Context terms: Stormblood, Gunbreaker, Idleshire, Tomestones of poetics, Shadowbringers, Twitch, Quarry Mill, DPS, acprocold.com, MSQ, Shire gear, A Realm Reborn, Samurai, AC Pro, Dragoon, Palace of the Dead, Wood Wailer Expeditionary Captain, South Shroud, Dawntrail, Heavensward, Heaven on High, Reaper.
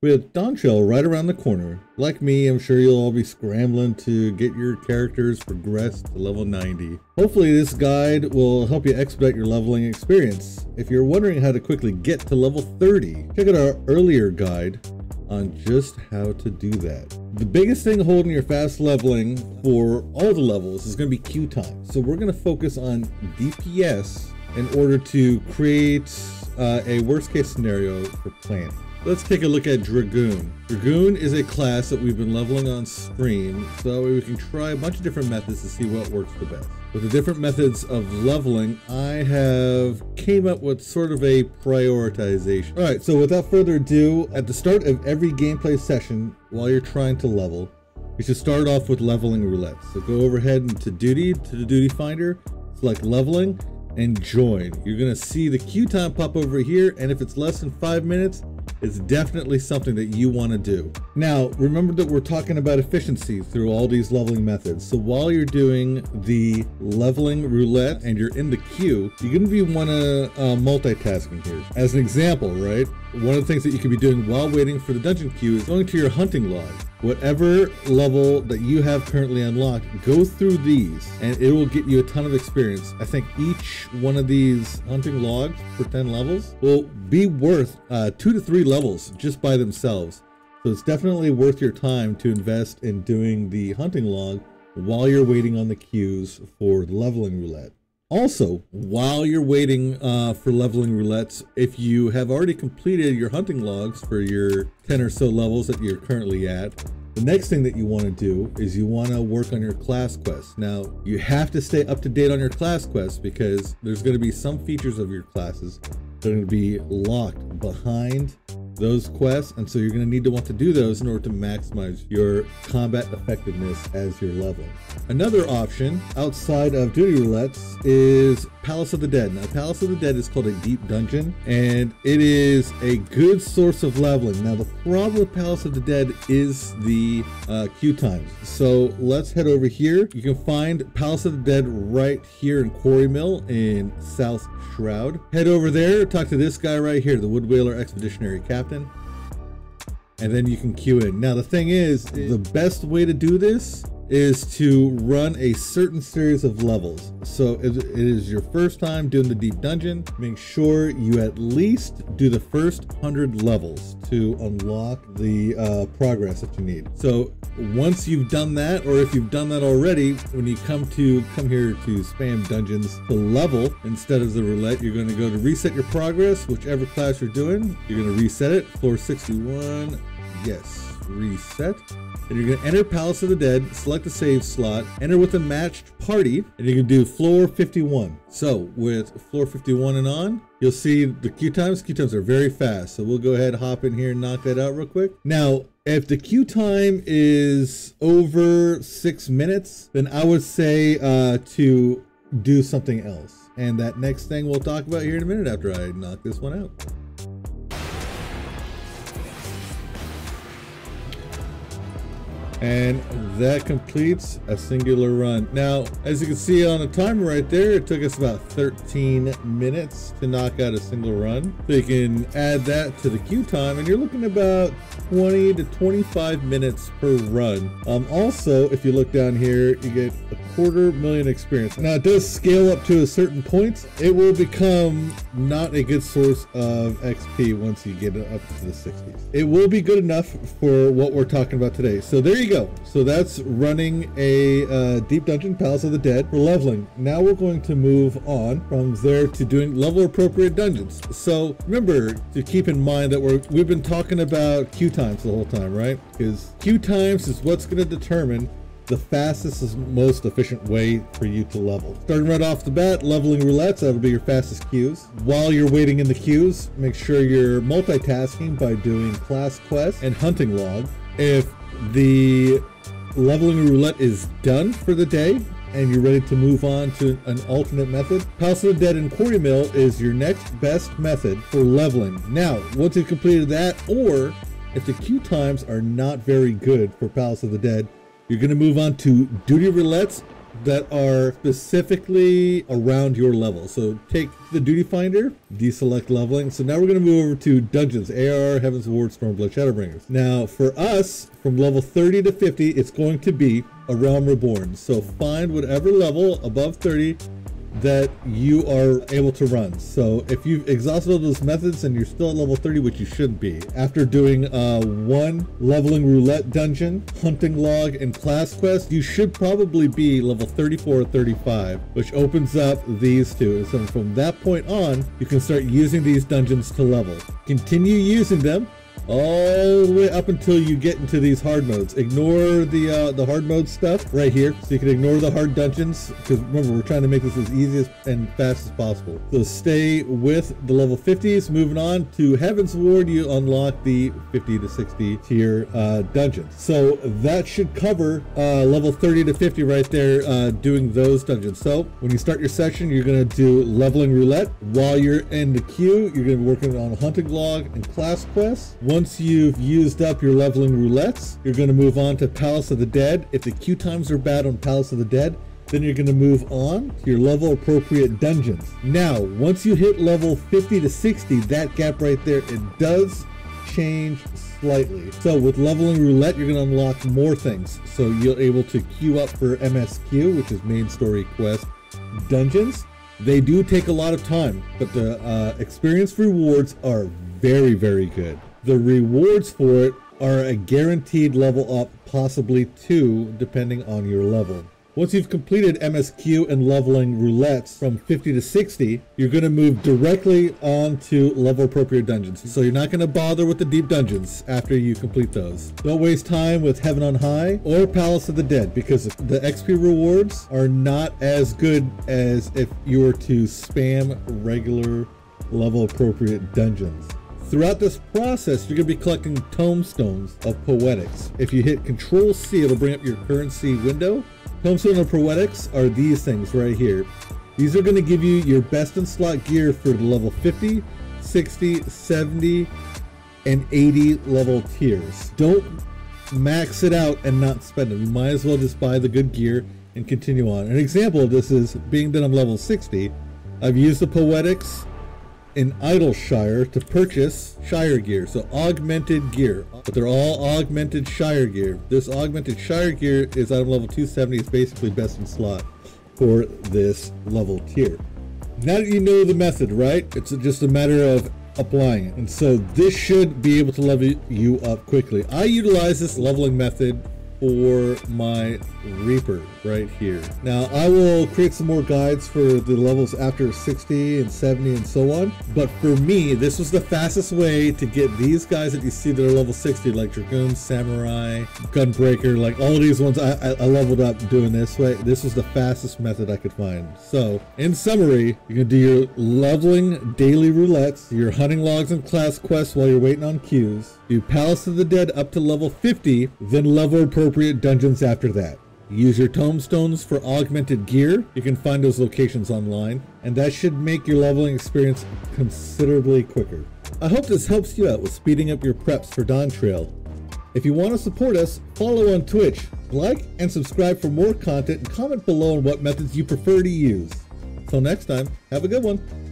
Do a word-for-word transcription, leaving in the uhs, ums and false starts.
With Dawntrail right around the corner, like me, I'm sure you'll all be scrambling to get your characters progressed to level ninety. Hopefully this guide will help you expedite your leveling experience. If you're wondering how to quickly get to level thirty, check out our earlier guide on just how to do that. The biggest thing holding your fast leveling for all the levels is going to be queue time. So we're going to focus on D P S in order to create uh, a worst case scenario for planning. Let's take a look at Dragoon. Dragoon is a class that we've been leveling on stream, so that way we can try a bunch of different methods to see what works the best. With the different methods of leveling, I have came up with sort of a prioritization. All right, so without further ado, at the start of every gameplay session, while you're trying to level, you should start off with leveling roulette. So go overhead into duty, to the duty finder, select leveling, and join. You're gonna see the queue time pop over here, and if it's less than five minutes, it's definitely something that you want to do. Now, remember that we're talking about efficiency through all these leveling methods. So while you're doing the leveling roulette and you're in the queue, you're going to be want to uh, multitasking here. As an example, right? One of the things that you could be doing while waiting for the dungeon queue is going to your hunting log. Whatever level that you have currently unlocked, go through these and it will get you a ton of experience. I think each one of these hunting logs for ten levels will be worth uh, two to three levels just by themselves. So it's definitely worth your time to invest in doing the hunting log while you're waiting on the queues for the leveling roulette. Also, while you're waiting uh, for leveling roulettes, if you have already completed your hunting logs for your ten or so levels that you're currently at, the next thing that you want to do is you want to work on your class quests. Now, you have to stay up to date on your class quests because there's going to be some features of your classes that are going to be locked behind those quests, and so you're going to need to want to do those in order to maximize your combat effectiveness as you're leveling. Another option outside of duty roulettes is Palace of the Dead. Now, Palace of the Dead is called a deep dungeon, and it is a good source of leveling. Now, the problem with Palace of the Dead is the uh, queue times. So let's head over here. You can find Palace of the Dead right here in Quarry Mill in South Shroud. Head over there, talk to this guy right here, the Wood Wailer Expeditionary Captain. And then you can queue in. Now the thing is, the best way to do this is to run a certain series of levels. So if it is your first time doing the deep dungeon, make sure you at least do the first one hundred levels to unlock the uh, progress that you need. So once you've done that, or if you've done that already, when you come to come here to spam dungeons to level instead of the roulette, you're going to go to reset your progress, whichever class you're doing. You're going to reset it, floor sixty-one, yes, reset. And you're going to enter Palace of the Dead, select the save slot, enter with a matched party, and you can do floor fifty-one. So with floor fifty-one and on, you'll see the queue times. Queue times are very fast. So we'll go ahead, hop in here and knock that out real quick. Now, if the queue time is over six minutes, then I would say uh, to do something else. And that next thing we'll talk about here in a minute after I knock this one out. And that completes a singular run. Now, as you can see on the timer right there, it took us about thirteen minutes to knock out a single run. So you can add that to the queue time and you're looking about twenty to twenty-five minutes per run. Um, also, if you look down here, you get a quarter million experience. Now it does scale up to a certain point. It will become not a good source of X P once you get it up to the sixties. It will be good enough for what we're talking about today. So there you go. So that's running a uh, deep dungeon, Palace of the Dead, for leveling. Now we're going to move on from there to doing level appropriate dungeons. So remember to keep in mind that we're, we've been talking about queue times the whole time, right? Because queue times is what's going to determine the fastest and most efficient way for you to level. Starting right off the bat, leveling roulettes, that'll be your fastest queues. While you're waiting in the queues, make sure you're multitasking by doing class quests and hunting log. If the leveling roulette is done for the day and you're ready to move on to an alternate method, Palace of the Dead and Quarry Mill is your next best method for leveling. Now, once you've completed that, or if the queue times are not very good for Palace of the Dead, you're going to move on to duty roulettes, that are specifically around your level. So take the duty finder, deselect leveling. So now we're going to move over to dungeons, A R, Heavensward, Stormblood, Shadowbringers. Now for us, from level thirty to fifty, it's going to be A Realm Reborn. So find whatever level above thirty that you are able to run. So if you've exhausted all those methods and you're still at level thirty, which you shouldn't be, after doing uh, one leveling roulette dungeon, hunting log, and class quest, you should probably be level thirty-four or thirty-five, which opens up these two. And so from that point on, you can start using these dungeons to level. Continue using them all the way up until you get into these hard modes. Ignore the uh, the hard mode stuff right here, so you can ignore the hard dungeons, because remember, we're trying to make this as easy and fast as possible. So stay with the level fifties. Moving on to Heavensward, you unlock the fifty to sixty tier uh, dungeons. So that should cover uh, level thirty to fifty right there, uh, doing those dungeons. So when you start your session, you're going to do leveling roulette. While you're in the queue, you're going to be working on hunting log and class quests. Once you've used up your leveling roulettes, you're going to move on to Palace of the Dead. If the queue times are bad on Palace of the Dead, then you're going to move on to your level appropriate dungeons. Now, once you hit level fifty to sixty, that gap right there, it does change slightly. So with leveling roulette, you're going to unlock more things. So you're able to queue up for M S Q, which is main story quest dungeons. They do take a lot of time, but the uh, experience rewards are very, very good. The rewards for it are a guaranteed level up, possibly two, depending on your level. Once you've completed M S Q and leveling roulettes from fifty to sixty, you're going to move directly on to level appropriate dungeons. So you're not going to bother with the deep dungeons after you complete those. Don't waste time with Heaven on High or Palace of the Dead, because the X P rewards are not as good as if you were to spam regular level appropriate dungeons. Throughout this process, you're going to be collecting Tomestones of Poetics. If you hit control C, it'll bring up your currency window. Tomestones of Poetics are these things right here. These are going to give you your best in slot gear for the level fifty, sixty, seventy, and eighty level tiers. Don't max it out and not spend it. You might as well just buy the good gear and continue on. An example of this is, being that I'm level sixty, I've used the Poetics in Idleshire to purchase Shire gear, so augmented gear, but they're all augmented Shire gear. This augmented Shire gear is item level two seventy. It's basically best in slot for this level tier. Now that you know the method, right, it's just a matter of applying it, and so this should be able to level you up quickly. I utilize this leveling method for my Reaper right here. Now I will create some more guides for the levels after sixty and seventy and so on, but for me, this was the fastest way to get these guys that you see that are level sixty, like Dragoon, Samurai, Gunbreaker, like all of these ones I, I, I leveled up doing this way. This was the fastest method I could find. So in summary, you can do your leveling daily roulettes, your hunting logs and class quests while you're waiting on queues, do Palace of the Dead up to level fifty, then level appropriate dungeons after that. Use your tombstones for augmented gear. You can find those locations online, and that should make your leveling experience considerably quicker. I hope this helps you out with speeding up your preps for Dawntrail. If you want to support us, follow on Twitch, like and subscribe for more content, and comment below on what methods you prefer to use. Till next time, have a good one.